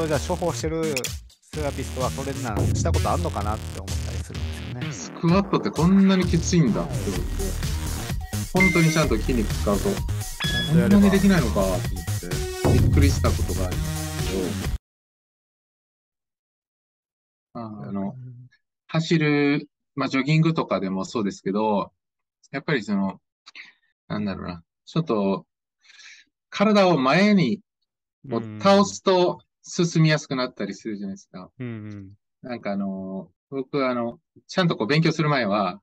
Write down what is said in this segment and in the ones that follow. をじゃあ処方してるセラピストはそれなしたことあんのかなって思ったりするんですよね。スクワットってこんなにきついんだって思って、本当にちゃんと筋肉使うとこんなにできないのかって言ってびっくりしたことがありますけど、走る、まあ、ジョギングとかでもそうですけど、やっぱりその、なんだろうな、ちょっと体を前に倒すと進みやすくなったりするじゃないですか。うんうん、なんか僕はちゃんとこう勉強する前は、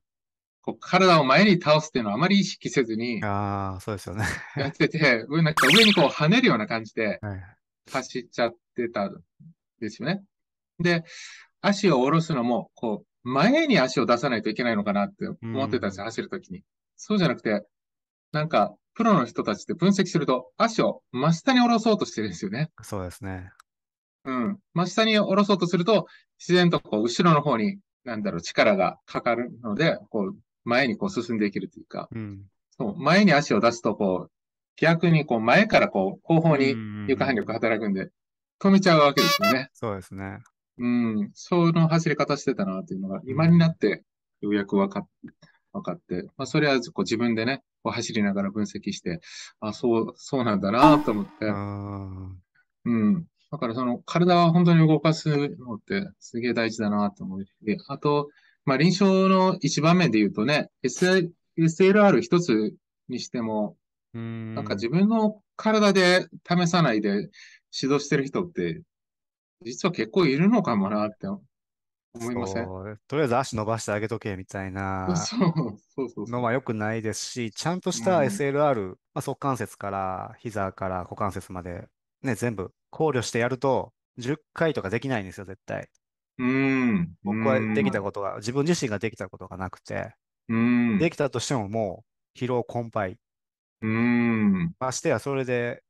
こう体を前に倒すっていうのはあまり意識せずに、ああ、そうですよね。やってて、なんか上にこう跳ねるような感じで走っちゃってたんですよね。で、足を下ろすのも、こう、前に足を出さないといけないのかなって思ってたんですよ、走るときに。そうじゃなくて、なんか、プロの人たちって分析すると、足を真下に下ろそうとしてるんですよね。そうですね。うん。真下に下ろそうとすると、自然とこう、後ろの方に、なんだろう、力がかかるので、こう、前にこう進んでいけるというか、うん、そう前に足を出すと、こう、逆にこう、前からこう、後方に床反力働くんで、止めちゃうわけですよね。そうですね。うん。その走り方してたなっていうのが、今になって、ようやく分かって、まあ、それはこう自分でね、こう走りながら分析して、あ、そうなんだなと思って。うん。だからその体は本当に動かすのってすげえ大事だなと思って。あと、まあ、臨床の一場面で言うとね、SLR 一つにしても、なんか自分の体で試さないで指導してる人って、実は結構いるのかもなって思いません？とりあえず足伸ばしてあげとけみたいなのは良くないですし、ちゃんとした SLR、まあ、足関節から膝から股関節まで、ね、全部考慮してやると10回とかできないんですよ、絶対。僕はできたことが、自分自身ができたことがなくて、できたとしてももう疲労困憊。ましてやそれで、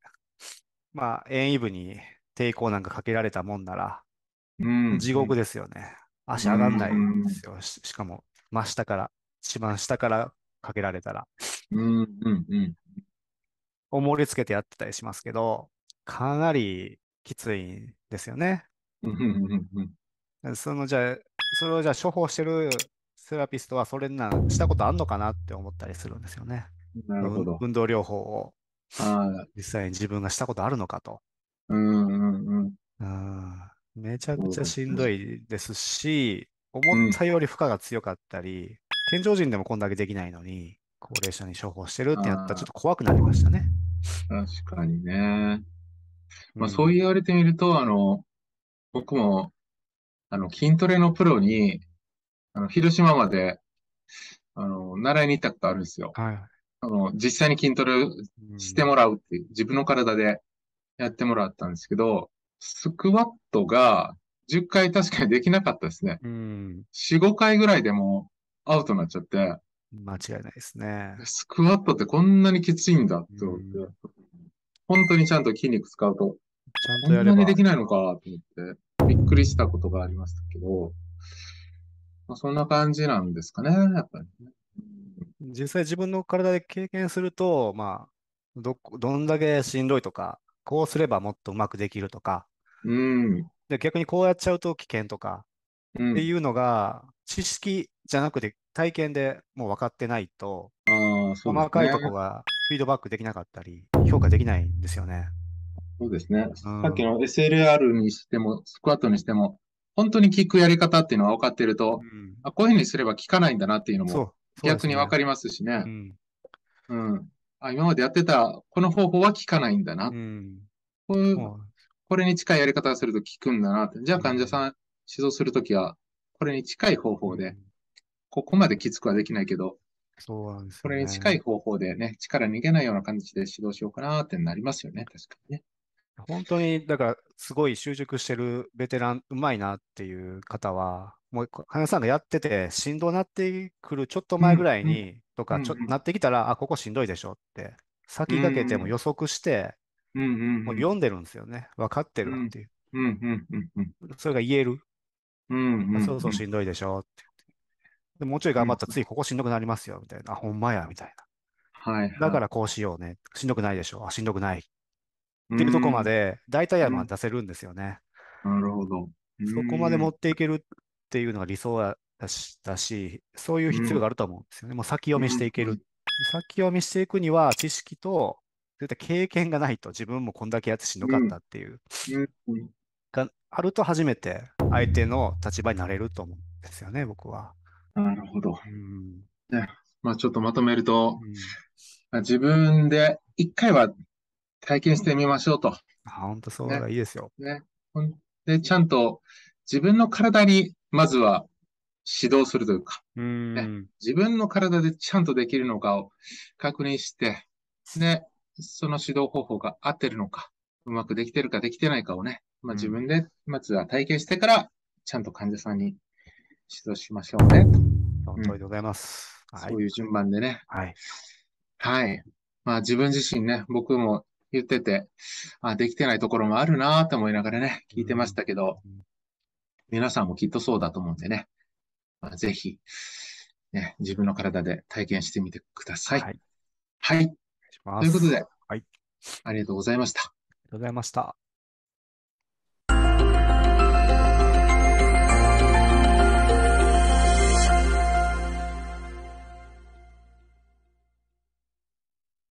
まあ、遠位部に抵抗なんかかけられたもんなら、地獄ですよね。足上がんないんですよ。しかも、真下から、一番下からかけられたら。重りつけてやってたりしますけど、かなりきついんですよね。それをじゃあ処方してるセラピストは、それな、したことあんのかなって思ったりするんですよね。なるほど。運動療法を、実際に自分がしたことあるのかと。めちゃくちゃしんどいですし、思ったより負荷が強かったり、健常人でもこんだけできないのに、高齢者に処方してるってやったらちょっと怖くなりましたね。確かにね。まあ、そう言われてみると、僕も、筋トレのプロに、広島まで、習いに行ったことあるんですよ。はい、実際に筋トレしてもらうっていう、自分の体でやってもらったんですけど、スクワットが10回確かにできなかったですね。4、5回ぐらいでもアウトになっちゃって。間違いないですね。スクワットってこんなにきついんだって思って、本当にちゃんと筋肉使うと、こんなにできないのかと思って、びっくりしたことがありましたけど、まあ、そんな感じなんですかね、やっぱりね。実際自分の体で経験すると、まあ、どんだけしんどいとか、こうすればもっとうまくできるとか、で逆にこうやっちゃうと危険とか、っていうのが知識じゃなくて体験でもう分かってないと、細かいとこがフィードバックできなかったり評価できないんですよね。そうですね。さっきの SLR にしてもスクワットにしても本当に効くやり方っていうのは分かってると、こういうふうにすれば効かないんだなっていうのも逆に分かりますしね。今までやってたこの方法は効かないんだな、これに近いやり方をすると効くんだなって、じゃあ患者さん指導するときはこれに近い方法で、ここまできつくはできないけど、これに近い方法でね、力逃げないような感じで指導しようかなってなりますよね、確かにね。本当にだからすごい習熟してるベテラン、うまいなっていう方は、もう患者さんがやっててしんどなってくるちょっと前ぐらいにとかちょっとなってきたら、あ、ここしんどいでしょって先駆けても予測してもう読んでるんですよね。分かってるっていう、それが言える、そうそうしんどいでしょって、でもうちょい頑張ったらついここしんどくなりますよみたいな、あ、ほんまやみたいな、だからこうしようね、しんどくないでしょ、あ、しんどくないっていうとこまで大体は出せるんですよね。なるほど。そこまで持っていけるっていうのが理想だし、そういう必要があると思うんですよね。もう先読みしていける。先読みしていくには知識と、そういった経験がないと、自分もこんだけやってしんどかったっていう、があると初めて相手の立場になれると思うんですよね、僕は。なるほど。ね、まあちょっとまとめると、まあ、自分で一回は体験してみましょうと。本当そうがいいですよ。ね。で、ちゃんと自分の体にまずは指導するというか、ね、自分の体でちゃんとできるのかを確認して、で、その指導方法が合ってるのか、うまくできてるかできてないかをね、まあ、自分でまずは体験してから、ちゃんと患者さんに指導しましょうね。本当にございます。そういう順番でね。はい。はい。まあ自分自身ね、僕も言ってて、あ、できてないところもあるなと思いながらね、聞いてましたけど、皆さんもきっとそうだと思うんでね、まあ、ぜひ、ね、自分の体で体験してみてください。はい。はい、ということで、はい、ありがとうございました。ありがとうございました。